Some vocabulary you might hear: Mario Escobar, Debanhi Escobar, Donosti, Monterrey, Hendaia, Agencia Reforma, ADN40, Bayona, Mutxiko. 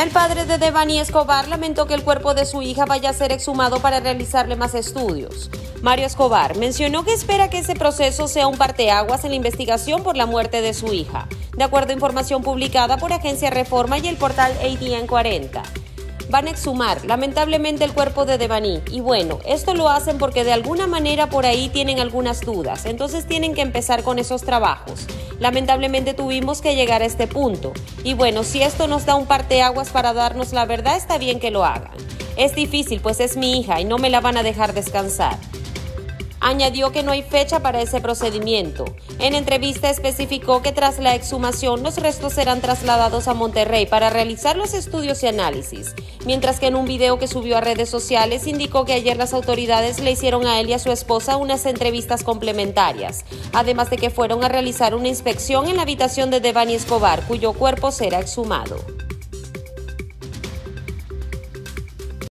El padre de Debanhi Escobar lamentó que el cuerpo de su hija vaya a ser exhumado para realizarle más estudios. Mario Escobar mencionó que espera que ese proceso sea un parteaguas en la investigación por la muerte de su hija, de acuerdo a información publicada por Agencia Reforma y el portal ADN40. Van a exhumar, lamentablemente, el cuerpo de Debanhi. Y bueno, esto lo hacen porque de alguna manera por ahí tienen algunas dudas. Entonces tienen que empezar con esos trabajos. Lamentablemente tuvimos que llegar a este punto. Y bueno, si esto nos da un parteaguas para darnos la verdad, está bien que lo hagan. Es difícil, pues es mi hija y no me la van a dejar descansar. Añadió que no hay fecha para ese procedimiento. En entrevista especificó que tras la exhumación los restos serán trasladados a Monterrey para realizar los estudios y análisis, mientras que en un video que subió a redes sociales indicó que ayer las autoridades le hicieron a él y a su esposa unas entrevistas complementarias, además de que fueron a realizar una inspección en la habitación de Debanhi Escobar, cuyo cuerpo será exhumado.